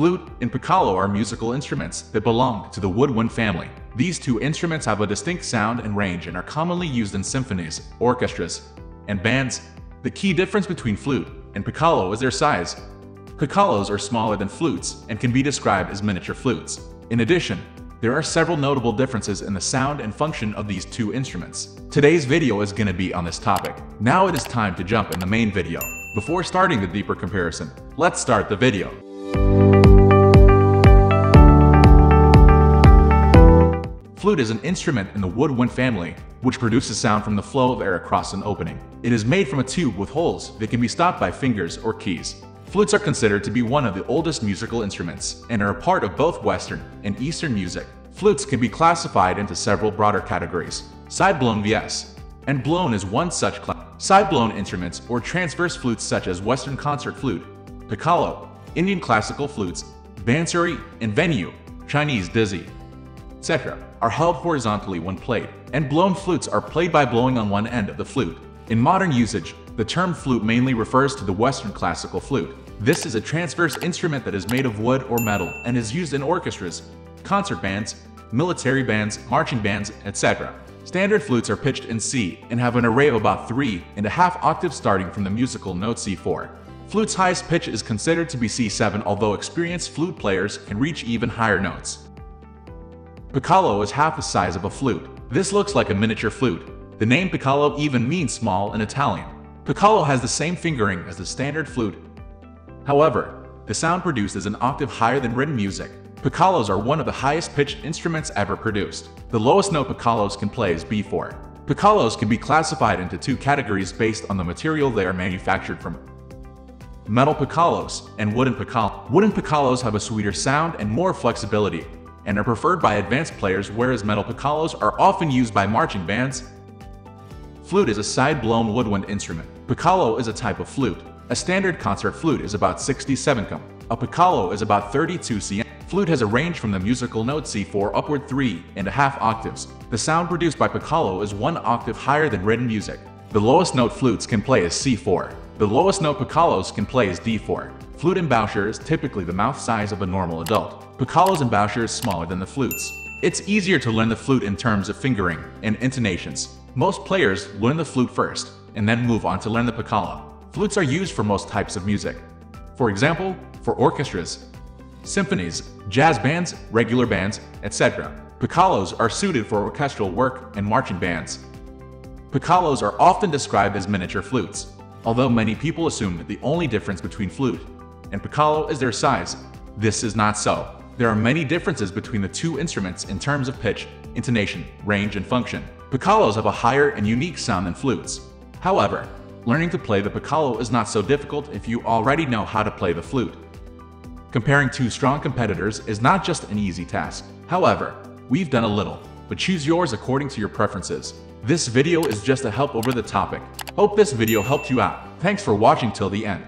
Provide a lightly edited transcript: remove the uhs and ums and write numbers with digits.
Flute and piccolo are musical instruments that belong to the woodwind family. These two instruments have a distinct sound and range and are commonly used in symphonies, orchestras, and bands. The key difference between flute and piccolo is their size. Piccolos are smaller than flutes and can be described as miniature flutes. In addition, there are several notable differences in the sound and function of these two instruments. Today's video is going to be on this topic. Now it is time to jump in the main video. Before starting the deeper comparison, let's start the video. Flute is an instrument in the woodwind family, which produces sound from the flow of air across an opening. It is made from a tube with holes that can be stopped by fingers or keys. Flutes are considered to be one of the oldest musical instruments and are a part of both Western and Eastern music. Flutes can be classified into several broader categories. Side-blown vs. and blown is one such class. Side-blown instruments or transverse flutes such as Western concert flute, piccolo, Indian classical flutes, bansuri, and venue, Chinese dizi, etc. are held horizontally when played, and blown flutes are played by blowing on one end of the flute. In modern usage, the term flute mainly refers to the Western classical flute. This is a transverse instrument that is made of wood or metal and is used in orchestras, concert bands, military bands, marching bands, etc. Standard flutes are pitched in C and have an array of about 3.5 octaves starting from the musical note C4. Flute's highest pitch is considered to be C7, although experienced flute players can reach even higher notes. Piccolo is half the size of a flute. This looks like a miniature flute. The name piccolo even means small in Italian. Piccolo has the same fingering as the standard flute. However, the sound produced is an octave higher than written music. Piccolos are one of the highest pitched instruments ever produced. The lowest note piccolos can play is B4. Piccolos can be classified into two categories based on the material they are manufactured from: metal piccolos and wooden piccolos. Wooden piccolos have a sweeter sound and more flexibility, and are preferred by advanced players, whereas metal piccolos are often used by marching bands. Flute is a side-blown woodwind instrument. Piccolo is a type of flute. A standard concert flute is about 67 cm. A piccolo is about 32 cm. Flute has a range from the musical note C4 upward 3.5 octaves. The sound produced by piccolo is one octave higher than written music. The lowest note flutes can play is C4. The lowest note piccolos can play is D4. Flute embouchure is typically the mouth size of a normal adult. Piccolos embouchure is smaller than the flutes. It's easier to learn the flute in terms of fingering and intonations. Most players learn the flute first, and then move on to learn the piccolo. Flutes are used for most types of music. For example, for orchestras, symphonies, jazz bands, regular bands, etc. Piccolos are suited for orchestral work and marching bands. Piccolos are often described as miniature flutes, although many people assume that the only difference between flute and piccolo is their size. This is not so. There are many differences between the two instruments in terms of pitch, intonation, range, and function. Piccolos have a higher and unique sound than flutes. However, learning to play the piccolo is not so difficult if you already know how to play the flute. Comparing two strong competitors is not just an easy task. However, we've done a little, but choose yours according to your preferences. This video is just a help over the topic. Hope this video helped you out. Thanks for watching till the end.